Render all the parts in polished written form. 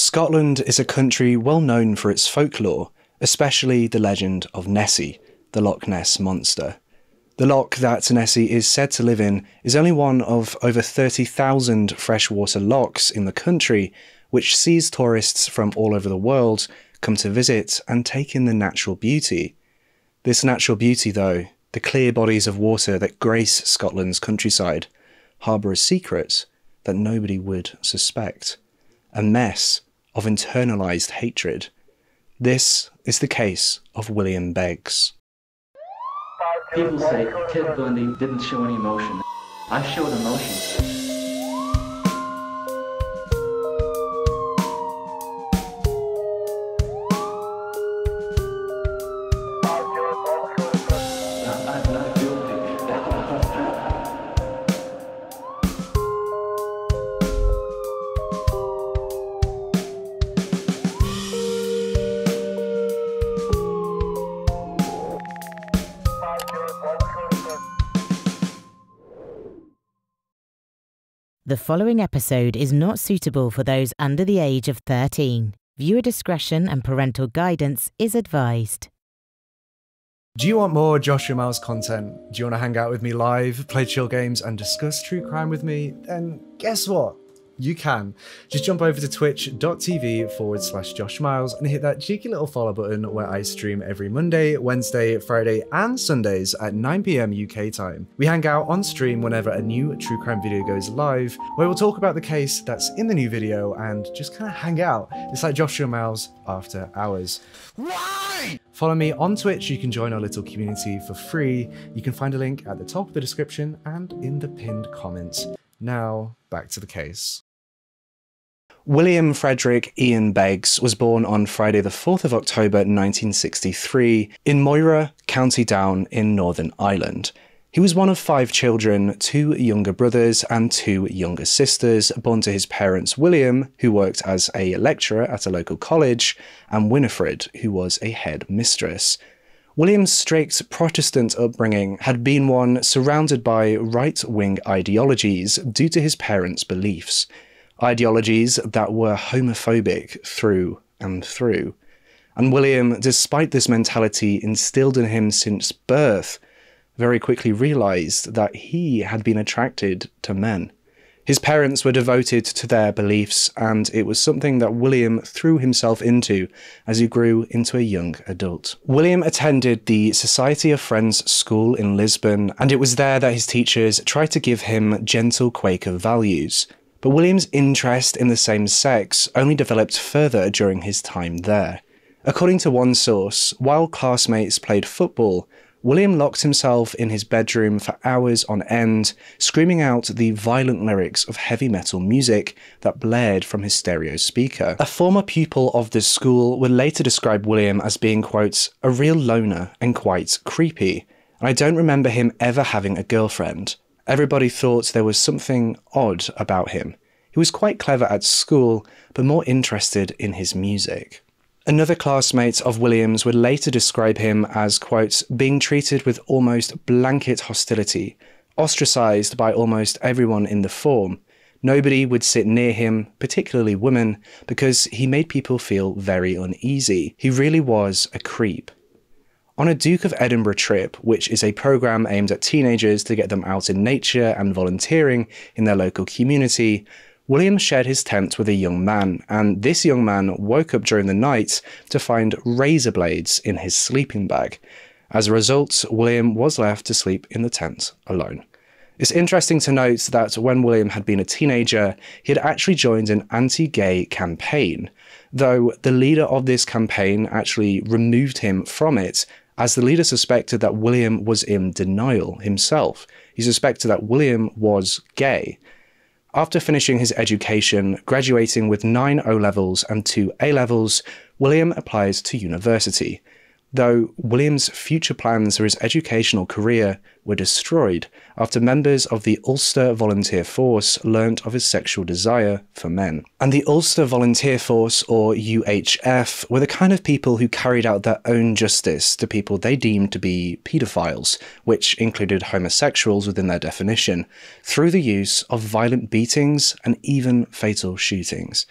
Scotland is a country well known for its folklore, especially the legend of Nessie, the Loch Ness Monster. The loch that Nessie is said to live in is only one of over 30,000 freshwater lochs in the country, which sees tourists from all over the world come to visit and take in the natural beauty. This natural beauty, though, the clear bodies of water that grace Scotland's countryside, harbour a secret that nobody would suspect, a mess of internalised hatred. This is the case of William Beggs. People say Ted Bundy didn't show any emotion. I showed emotion. I'm not guilty. The following episode is not suitable for those under the age of 13. Viewer discretion and parental guidance is advised. Do you want more Joshua Miles content? Do you want to hang out with me live, play chill games and discuss true crime with me? Then guess what? You can. Just jump over to twitch.tv/Josh Miles and hit that cheeky little follow button where I stream every Monday, Wednesday, Friday and Sundays at 9 PM UK time. We hang out on stream whenever a new true crime video goes live, where we'll talk about the case that's in the new video and just kind of hang out. It's like Joshua Miles after hours. Why? Follow me on Twitch. You can join our little community for free. You can find a link at the top of the description and in the pinned comments. Now, back to the case. William Frederick Ian Beggs was born on Friday the 4th of October 1963 in Moira, County Down in Northern Ireland. He was one of five children, two younger brothers and two younger sisters, born to his parents William, who worked as a lecturer at a local college, and Winifred, who was a head mistress. William's strict Protestant upbringing had been one surrounded by right-wing ideologies due to his parents' beliefs. Ideologies that were homophobic through and through. And William, despite this mentality instilled in him since birth, very quickly realised that he had been attracted to men. His parents were devoted to their beliefs, and it was something that William threw himself into as he grew into a young adult. William attended the Society of Friends School in Lisbon, and it was there that his teachers tried to give him gentle Quaker values. But William's interest in the same sex only developed further during his time there. According to one source, while classmates played football, William locked himself in his bedroom for hours on end, screaming out the violent lyrics of heavy metal music that blared from his stereo speaker. A former pupil of this school would later describe William as being, quote, a real loner and quite creepy, and I don't remember him ever having a girlfriend. Everybody thought there was something odd about him. He was quite clever at school, but more interested in his music. Another classmate of William's would later describe him as, quote, being treated with almost blanket hostility, ostracised by almost everyone in the form. Nobody would sit near him, particularly women, because he made people feel very uneasy. He really was a creep. On a Duke of Edinburgh trip, which is a programme aimed at teenagers to get them out in nature and volunteering in their local community, William shared his tent with a young man, and this young man woke up during the night to find razor blades in his sleeping bag. As a result, William was left to sleep in the tent alone. It's interesting to note that when William had been a teenager, he had actually joined an anti-gay campaign, though the leader of this campaign actually removed him from it, as the leader suspected that William was in denial himself. He suspected that William was gay. After finishing his education, graduating with 9 O-levels and 2 A-levels, William applies to university, though William's future plans for his educational career were destroyed after members of the Ulster Volunteer Force learnt of his sexual desire for men. And the Ulster Volunteer Force, or UHF, were the kind of people who carried out their own justice to people they deemed to be paedophiles, which included homosexuals within their definition, through the use of violent beatings and even fatal shootings.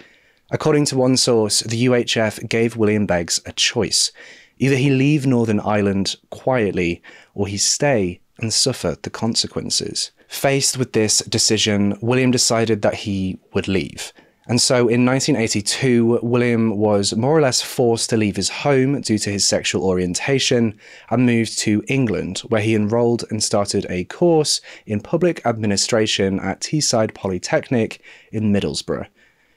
According to one source, the UHF gave William Beggs a choice. Either he leave Northern Ireland quietly, or he stay and suffer the consequences. Faced with this decision, William decided that he would leave. And so in 1982, William was more or less forced to leave his home due to his sexual orientation and moved to England, where he enrolled and started a course in public administration at Teesside Polytechnic in Middlesbrough.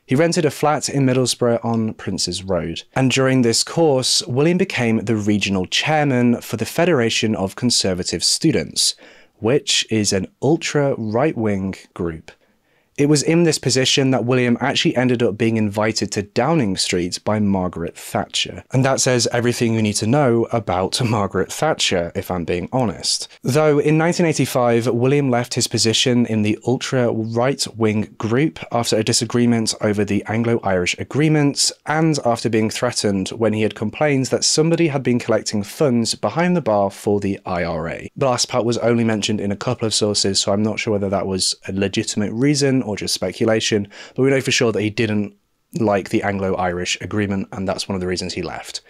He rented a flat in Middlesbrough on Prince's Road. And during this course, William became the regional chairman for the Federation of Conservative Students, which is an ultra-right-wing group. It was in this position that William actually ended up being invited to Downing Street by Margaret Thatcher. And that says everything you need to know about Margaret Thatcher, if I'm being honest. Though in 1985, William left his position in the ultra-right-wing group after a disagreement over the Anglo-Irish agreements and after being threatened when he had complained that somebody had been collecting funds behind the bar for the IRA. The last part was only mentioned in a couple of sources, so I'm not sure whether that was a legitimate reason or just speculation, but we know for sure that he didn't like the Anglo-Irish agreement, and that's one of the reasons he left.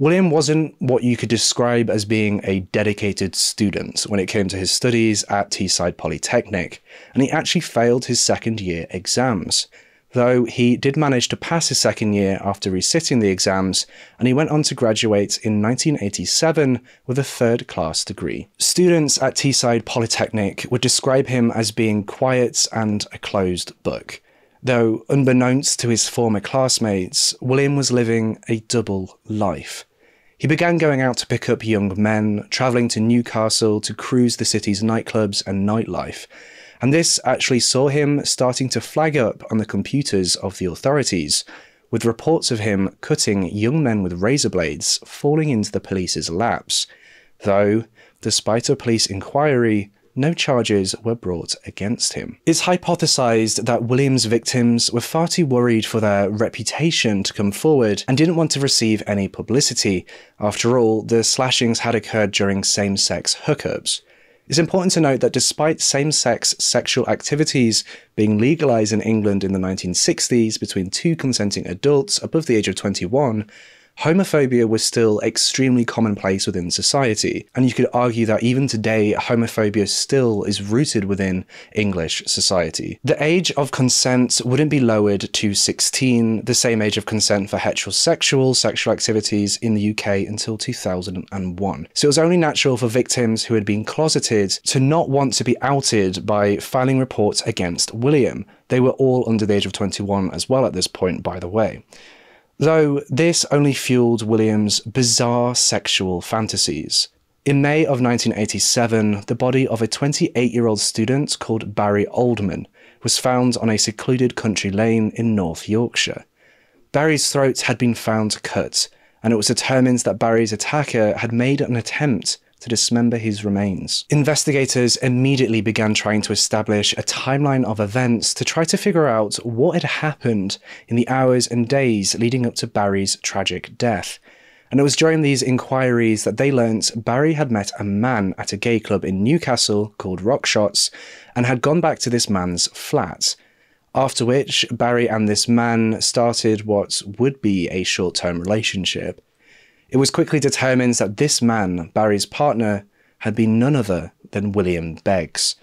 William wasn't what you could describe as being a dedicated student when it came to his studies at Teesside Polytechnic, and he actually failed his second year exams, though he did manage to pass his second year after resitting the exams, and he went on to graduate in 1987 with a third-class degree. Students at Teesside Polytechnic would describe him as being quiet and a closed book, though unbeknownst to his former classmates, William was living a double life. He began going out to pick up young men, travelling to Newcastle to cruise the city's nightclubs and nightlife, and this actually saw him starting to flag up on the computers of the authorities, with reports of him cutting young men with razor blades falling into the police's laps. Though, despite a police inquiry, no charges were brought against him. It's hypothesized that William's victims were far too worried for their reputation to come forward and didn't want to receive any publicity. After all, the slashings had occurred during same-sex hookups. It's important to note that despite same-sex sexual activities being legalized in England in the 1960s between two consenting adults above the age of 21, homophobia was still extremely commonplace within society, and you could argue that even today, homophobia still is rooted within English society. The age of consent wouldn't be lowered to 16, the same age of consent for heterosexual sexual activities in the UK until 2001. So it was only natural for victims who had been closeted to not want to be outed by filing reports against William. They were all under the age of 21 as well at this point, by the way. Though this only fueled William's bizarre sexual fantasies. In May of 1987, the body of a 28-year-old student called Barry Oldman was found on a secluded country lane in North Yorkshire. Barry's throat had been found cut, and it was determined that Barry's attacker had made an attempt to dismember his remains. Investigators immediately began trying to establish a timeline of events to try to figure out what had happened in the hours and days leading up to Barry's tragic death. And it was during these inquiries that they learnt Barry had met a man at a gay club in Newcastle called Rockshots and had gone back to this man's flat. After which, Barry and this man started what would be a short-term relationship. It was quickly determined that this man, Barry's partner, had been none other than William Beggs.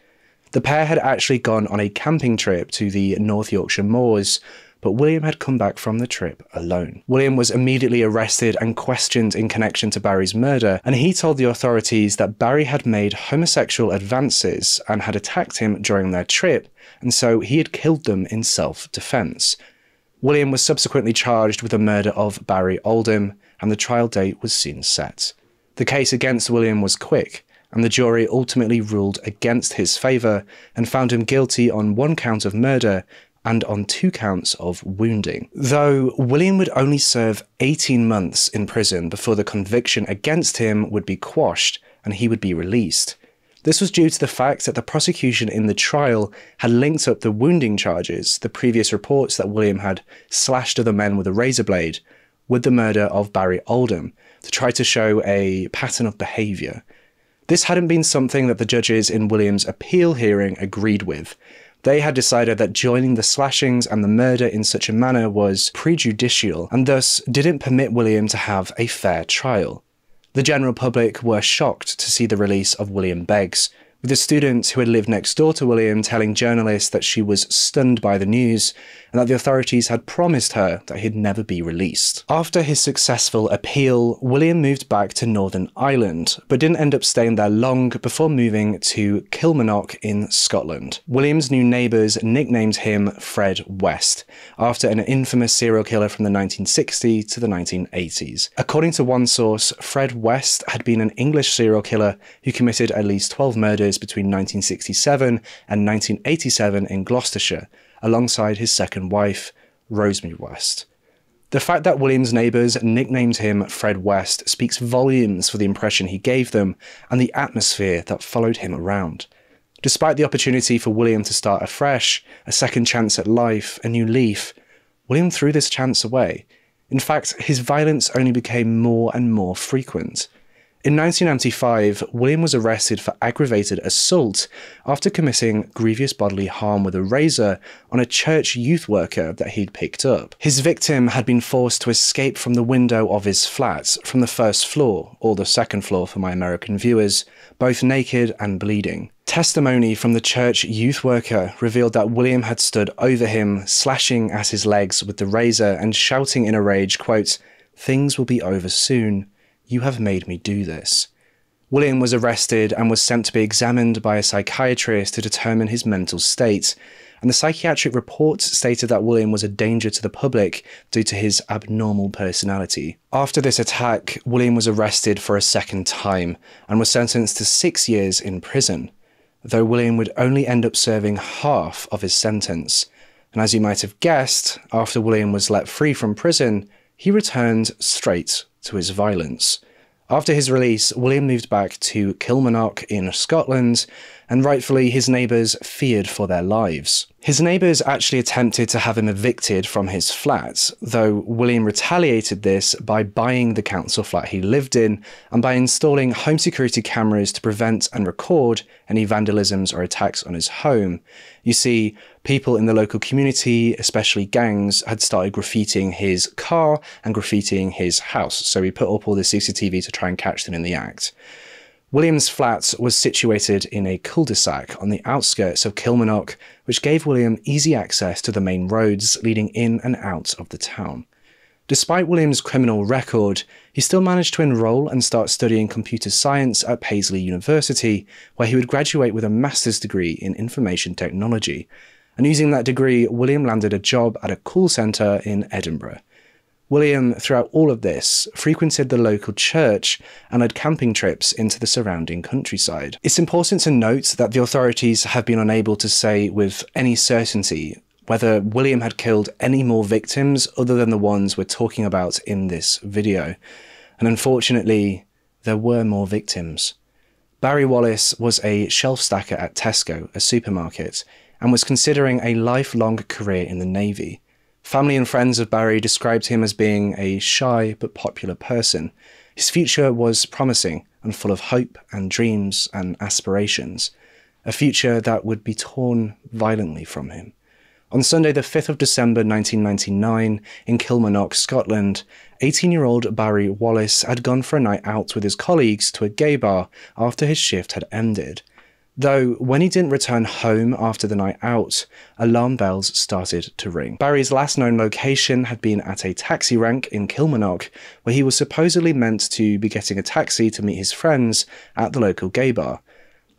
The pair had actually gone on a camping trip to the North Yorkshire moors, but William had come back from the trip alone. William was immediately arrested and questioned in connection to Barry's murder, and he told the authorities that Barry had made homosexual advances and had attacked him during their trip, and so he had killed them in self-defense. William was subsequently charged with the murder of Barry Oldham, and the trial date was soon set. The case against William was quick, and the jury ultimately ruled against his favour and found him guilty on one count of murder and on two counts of wounding. Though William would only serve 18 months in prison before the conviction against him would be quashed and he would be released. This was due to the fact that the prosecution in the trial had linked up the wounding charges, the previous reports that William had slashed other men with a razor blade, with the murder of Barry Oldham to try to show a pattern of behaviour. This hadn't been something that the judges in William's appeal hearing agreed with. They had decided that joining the slashings and the murder in such a manner was prejudicial and thus didn't permit William to have a fair trial. The general public were shocked to see the release of William Beggs, with a student who had lived next door to William telling journalists that she was stunned by the news and that the authorities had promised her that he'd never be released. After his successful appeal, William moved back to Northern Ireland, but didn't end up staying there long before moving to Kilmarnock in Scotland. William's new neighbours nicknamed him Fred West, after an infamous serial killer from the 1960s to the 1980s. According to one source, Fred West had been an English serial killer who committed at least 12 murders between 1967 and 1987 in Gloucestershire, alongside his second wife, Rosemary West. The fact that William's neighbours nicknamed him Fred West speaks volumes for the impression he gave them and the atmosphere that followed him around. Despite the opportunity for William to start afresh, a second chance at life, a new leaf, William threw this chance away. In fact, his violence only became more and more frequent. In 1995, William was arrested for aggravated assault after committing grievous bodily harm with a razor on a church youth worker that he'd picked up. His victim had been forced to escape from the window of his flat from the first floor, or the second floor for my American viewers, both naked and bleeding. Testimony from the church youth worker revealed that William had stood over him, slashing at his legs with the razor and shouting in a rage, quote, "Things will be over soon. You have made me do this." William was arrested and was sent to be examined by a psychiatrist to determine his mental state, and the psychiatric report stated that William was a danger to the public due to his abnormal personality. After this attack, William was arrested for a second time and was sentenced to 6 years in prison, though William would only end up serving half of his sentence. And as you might have guessed, after William was let free from prison, he returned straight to his violence. After his release, William moved back to Kilmarnock in Scotland, and rightfully his neighbours feared for their lives. His neighbours actually attempted to have him evicted from his flat, though William retaliated this by buying the council flat he lived in and by installing home security cameras to prevent and record any vandalisms or attacks on his home. You see, people in the local community, especially gangs, had started graffitiing his car and graffitiing his house, so he put up all the CCTV to try and catch them in the act. William's flat was situated in a cul-de-sac on the outskirts of Kilmarnock, which gave William easy access to the main roads leading in and out of the town. Despite William's criminal record, he still managed to enroll and start studying computer science at Paisley University, where he would graduate with a master's degree in information technology. And using that degree, William landed a job at a call centre in Edinburgh. William, throughout all of this, frequented the local church and had camping trips into the surrounding countryside. It's important to note that the authorities have been unable to say with any certainty whether William had killed any more victims other than the ones we're talking about in this video. And unfortunately, there were more victims. Barry Wallace was a shelf stacker at Tesco, a supermarket, and was considering a lifelong career in the Navy. Family and friends of Barry described him as being a shy but popular person. His future was promising and full of hope and dreams and aspirations, a future that would be torn violently from him. On Sunday, the 5th of December 1999, in Kilmarnock, Scotland, 18-year-old Barry Wallace had gone for a night out with his colleagues to a gay bar after his shift had ended. Though, when he didn't return home after the night out, alarm bells started to ring. Barry's last known location had been at a taxi rank in Kilmarnock, where he was supposedly meant to be getting a taxi to meet his friends at the local gay bar.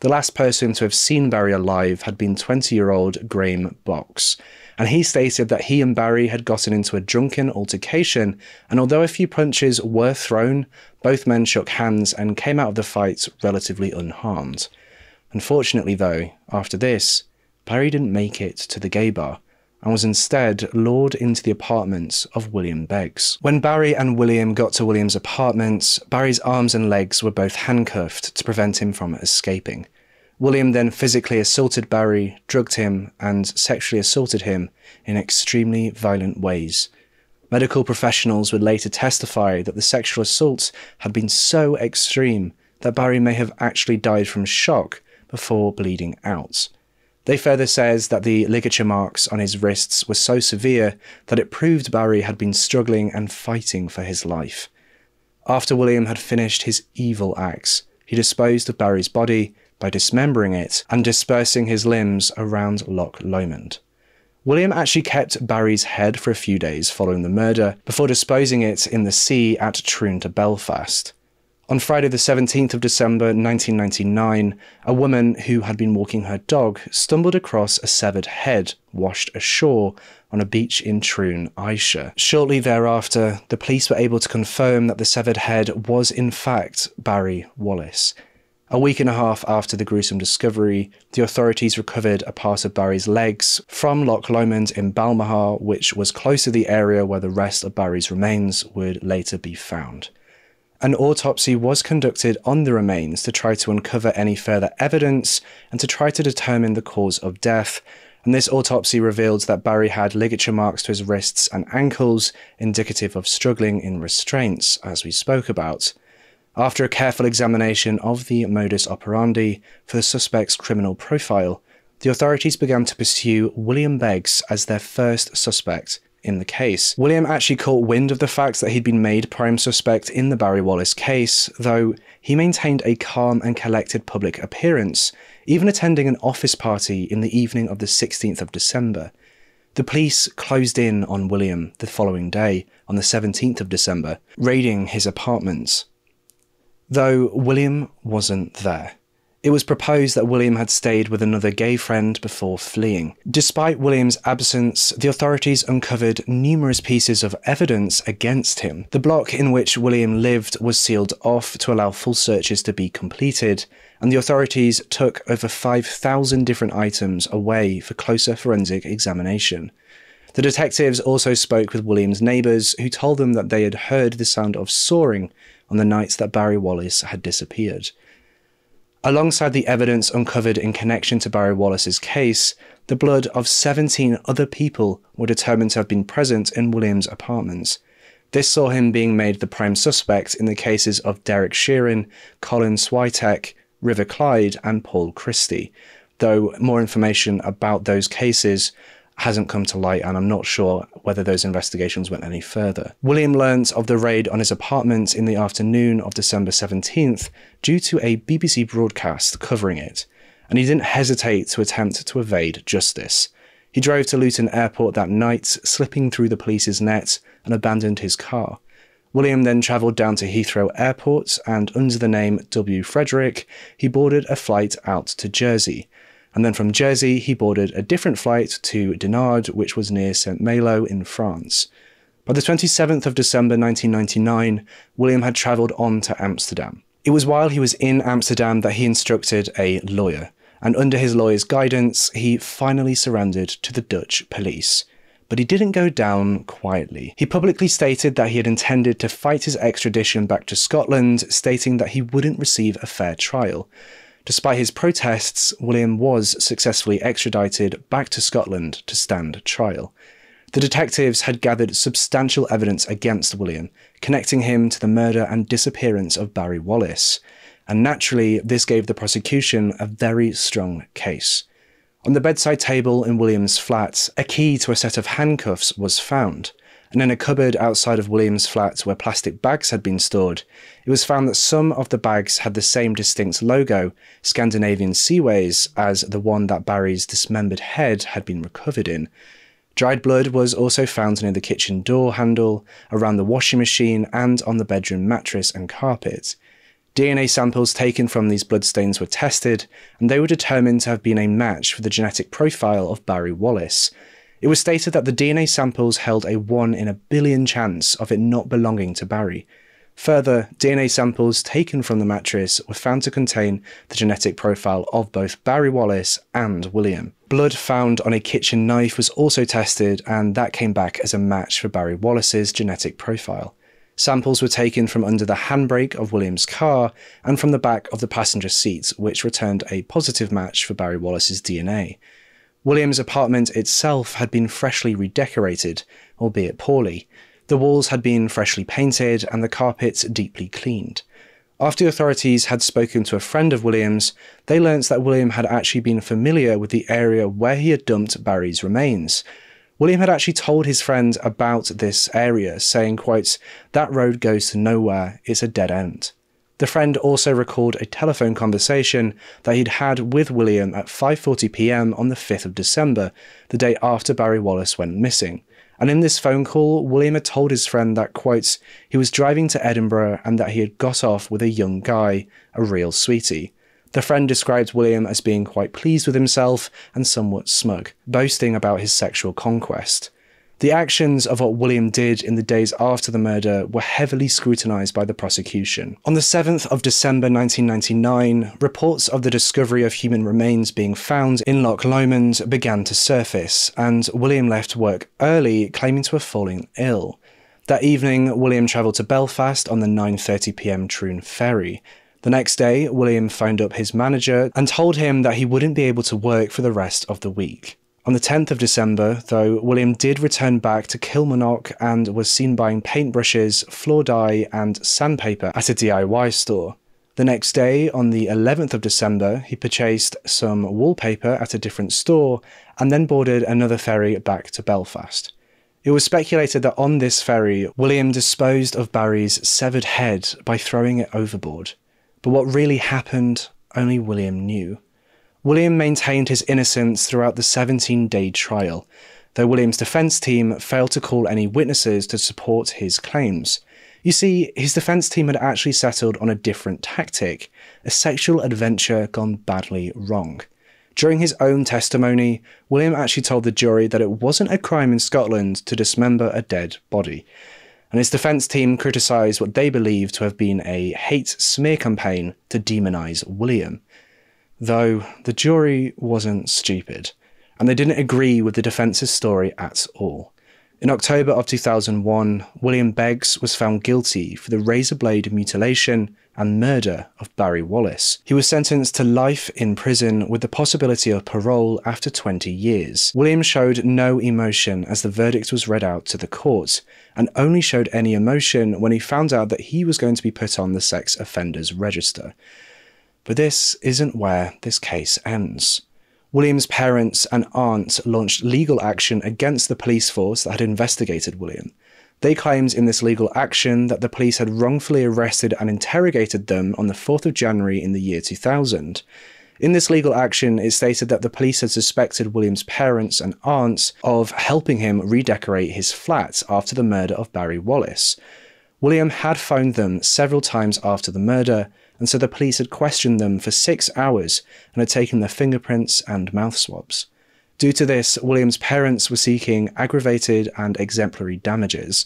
The last person to have seen Barry alive had been 20-year-old Graeme Box, and he stated that he and Barry had gotten into a drunken altercation, and although a few punches were thrown, both men shook hands and came out of the fight relatively unharmed. Unfortunately though, after this, Barry didn't make it to the gay bar, and was instead lured into the apartments of William Beggs. When Barry and William got to William's apartments, Barry's arms and legs were both handcuffed to prevent him from escaping. William then physically assaulted Barry, drugged him, and sexually assaulted him in extremely violent ways. Medical professionals would later testify that the sexual assaults had been so extreme that Barry may have actually died from shock before bleeding out. They further says that the ligature marks on his wrists were so severe that it proved Barry had been struggling and fighting for his life. After William had finished his evil acts, he disposed of Barry's body by dismembering it and dispersing his limbs around Loch Lomond. William actually kept Barry's head for a few days following the murder before disposing it in the sea at Troon to Belfast. On Friday the 17th of December 1999, a woman who had been walking her dog stumbled across a severed head washed ashore on a beach in Troon, Ayrshire. Shortly thereafter, the police were able to confirm that the severed head was in fact Barry Wallace. A week and a half after the gruesome discovery, the authorities recovered a part of Barry's legs from Loch Lomond in Balmahar, which was close to the area where the rest of Barry's remains would later be found. An autopsy was conducted on the remains to try to uncover any further evidence and to try to determine the cause of death, and this autopsy revealed that Barry had ligature marks to his wrists and ankles, indicative of struggling in restraints, as we spoke about. After a careful examination of the modus operandi for the suspect's criminal profile, the authorities began to pursue William Beggs as their first suspect in the case. William actually caught wind of the fact that he'd been made prime suspect in the Barry Wallace case, though he maintained a calm and collected public appearance, even attending an office party in the evening of the 16th of December. The police closed in on William the following day, on the 17th of December, raiding his apartments. Though William wasn't there. It was proposed that William had stayed with another gay friend before fleeing. Despite William's absence, the authorities uncovered numerous pieces of evidence against him. The block in which William lived was sealed off to allow full searches to be completed, and the authorities took over 5,000 different items away for closer forensic examination. The detectives also spoke with William's neighbours, who told them that they had heard the sound of soaring on the nights that Barry Wallace had disappeared. Alongside the evidence uncovered in connection to Barry Wallace's case, the blood of 17 other people were determined to have been present in William's apartments. This saw him being made the prime suspect in the cases of Derek Sheeran, Colin Switek, River Clyde, and Paul Christie, though more information about those cases hasn't come to light, and I'm not sure whether those investigations went any further. William learnt of the raid on his apartment in the afternoon of December 17th due to a BBC broadcast covering it, and he didn't hesitate to attempt to evade justice. He drove to Luton Airport that night, slipping through the police's net, and abandoned his car. William then travelled down to Heathrow Airport, and under the name W. Frederick, he boarded a flight out to Jersey. And then from Jersey, he boarded a different flight to Dinard, which was near St. Malo in France. By the 27th of December 1999, William had travelled on to Amsterdam. It was while he was in Amsterdam that he instructed a lawyer, and under his lawyer's guidance, he finally surrendered to the Dutch police. But he didn't go down quietly. He publicly stated that he had intended to fight his extradition back to Scotland, stating that he wouldn't receive a fair trial. Despite his protests, William was successfully extradited back to Scotland to stand trial. The detectives had gathered substantial evidence against William, connecting him to the murder and disappearance of Barry Wallace, and naturally this gave the prosecution a very strong case. On the bedside table in William's flat, a key to a set of handcuffs was found. And in a cupboard outside of William's flat where plastic bags had been stored, it was found that some of the bags had the same distinct logo, Scandinavian Seaways, as the one that Barry's dismembered head had been recovered in. Dried blood was also found near the kitchen door handle, around the washing machine, and on the bedroom mattress and carpet. DNA samples taken from these bloodstains were tested, and they were determined to have been a match for the genetic profile of Barry Wallace. It was stated that the DNA samples held a 1 in a billion chance of it not belonging to Barry. Further, DNA samples taken from the mattress were found to contain the genetic profile of both Barry Wallace and William. Blood found on a kitchen knife was also tested, and that came back as a match for Barry Wallace's genetic profile. Samples were taken from under the handbrake of William's car and from the back of the passenger seat, which returned a positive match for Barry Wallace's DNA. William's apartment itself had been freshly redecorated, albeit poorly. The walls had been freshly painted and the carpets deeply cleaned. After the authorities had spoken to a friend of William's, they learnt that William had actually been familiar with the area where he had dumped Barry's remains. William had actually told his friend about this area, saying, quote, "That road goes to nowhere, it's a dead end." The friend also recalled a telephone conversation that he'd had with William at 5:40 p.m. on the 5th of December, the day after Barry Wallace went missing. And in this phone call, William had told his friend that, quote, he was driving to Edinburgh and that he had got off with a young guy, a real sweetie. The friend described William as being quite pleased with himself and somewhat smug, boasting about his sexual conquest. The actions of what William did in the days after the murder were heavily scrutinised by the prosecution. On the 7th of December 1999, reports of the discovery of human remains being found in Loch Lomond began to surface, and William left work early, claiming to have fallen ill. That evening, William travelled to Belfast on the 9:30 p.m. Troon ferry. The next day, William phoned up his manager and told him that he wouldn't be able to work for the rest of the week. On the 10th of December, though, William did return back to Kilmarnock and was seen buying paintbrushes, floor dye and sandpaper at a DIY store. The next day, on the 11th of December, he purchased some wallpaper at a different store and then boarded another ferry back to Belfast. It was speculated that on this ferry, William disposed of Barry's severed head by throwing it overboard. But what really happened, only William knew. William maintained his innocence throughout the 17-day trial, though William's defence team failed to call any witnesses to support his claims. You see, his defence team had actually settled on a different tactic, a sexual adventure gone badly wrong. During his own testimony, William actually told the jury that it wasn't a crime in Scotland to dismember a dead body, and his defence team criticised what they believed to have been a hate smear campaign to demonise William. Though, the jury wasn't stupid, and they didn't agree with the defence's story at all. In October of 2001, William Beggs was found guilty for the razor blade mutilation and murder of Barry Wallace. He was sentenced to life in prison with the possibility of parole after 20 years. William showed no emotion as the verdict was read out to the court, and only showed any emotion when he found out that he was going to be put on the sex offenders register. But this isn't where this case ends. William's parents and aunt launched legal action against the police force that had investigated William. They claimed in this legal action that the police had wrongfully arrested and interrogated them on the 4th of January in the year 2000. In this legal action, it stated that the police had suspected William's parents and aunt of helping him redecorate his flat after the murder of Barry Wallace. William had phoned them several times after the murder, and so the police had questioned them for 6 hours and had taken their fingerprints and mouth swabs. Due to this, William's parents were seeking aggravated and exemplary damages.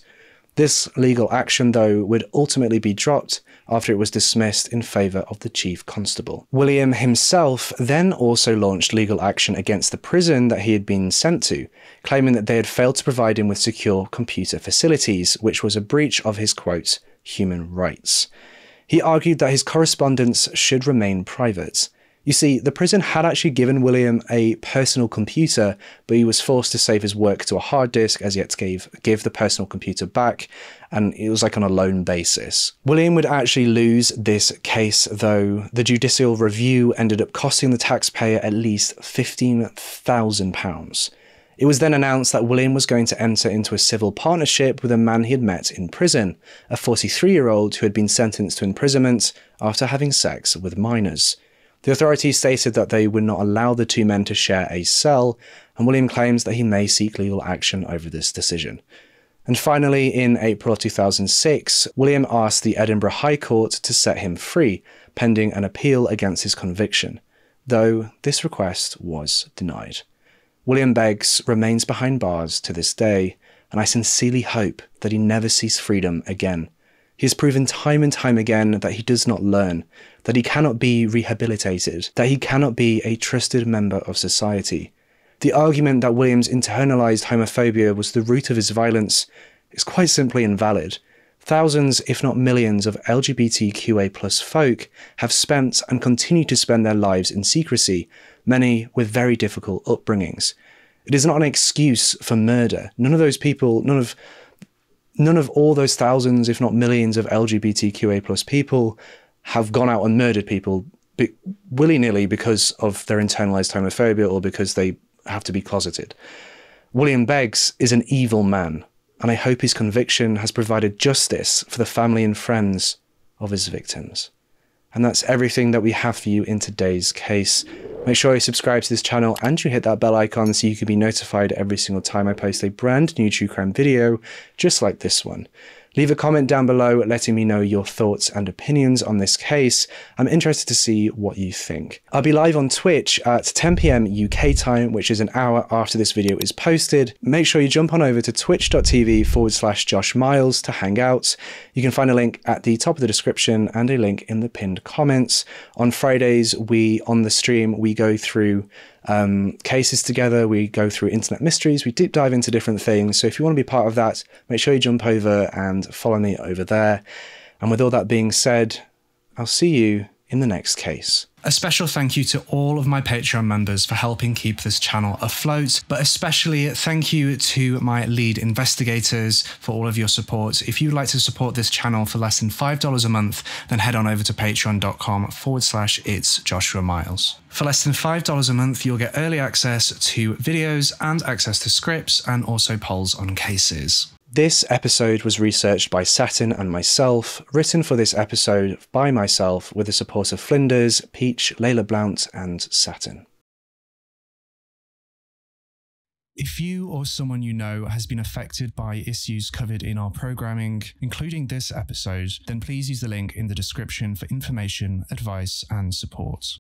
This legal action, though, would ultimately be dropped after it was dismissed in favour of the chief constable. William himself then also launched legal action against the prison that he had been sent to, claiming that they had failed to provide him with secure computer facilities, which was a breach of his, quote, human rights. He argued that his correspondence should remain private. You see, the prison had actually given William a personal computer, but he was forced to save his work to a hard disk as he had to give the personal computer back, and it was like on a loan basis. William would actually lose this case, though. The judicial review ended up costing the taxpayer at least £15,000. It was then announced that William was going to enter into a civil partnership with a man he had met in prison, a 43-year-old who had been sentenced to imprisonment after having sex with minors. The authorities stated that they would not allow the two men to share a cell, and William claims that he may seek legal action over this decision. And finally, in April 2006, William asked the Edinburgh High Court to set him free, pending an appeal against his conviction, though this request was denied. William Beggs remains behind bars to this day, and I sincerely hope that he never sees freedom again. He has proven time and time again that he does not learn, that he cannot be rehabilitated, that he cannot be a trusted member of society. The argument that William's internalised homophobia was the root of his violence is quite simply invalid. Thousands, if not millions, of LGBTQA+ folk have spent and continue to spend their lives in secrecy, many with very difficult upbringings. It is not an excuse for murder. None of those people, none of all those thousands, if not millions, of LGBTQA+ people have gone out and murdered people willy-nilly because of their internalized homophobia or because they have to be closeted. William Beggs is an evil man, and I hope his conviction has provided justice for the family and friends of his victims. And that's everything that we have for you in today's case. Make sure you subscribe to this channel and you hit that bell icon so you can be notified every single time I post a brand new true crime video, just like this one. Leave a comment down below letting me know your thoughts and opinions on this case. I'm interested to see what you think. I'll be live on Twitch at 10 PM UK time, which is an hour after this video is posted. Make sure you jump on over to twitch.tv/Josh Miles to hang out. You can find a link at the top of the description and a link in the pinned comments. On Fridays, on the stream, we go through cases together, we go through internet mysteries, we deep dive into different things. So if you want to be part of that, make sure you jump over and follow me over there. And with all that being said, I'll see you in the next case. A special thank you to all of my Patreon members for helping keep this channel afloat, but especially thank you to my lead investigators for all of your support. If you'd like to support this channel for less than $5 a month, then head on over to patreon.com/itsjoshuamiles. For less than $5 a month, you'll get early access to videos and access to scripts and also polls on cases. This episode was researched by Saturn and myself, written for this episode by myself with the support of Flinders, Peach, Layla Blount and Saturn. If you or someone you know has been affected by issues covered in our programming, including this episode, then please use the link in the description for information, advice and support.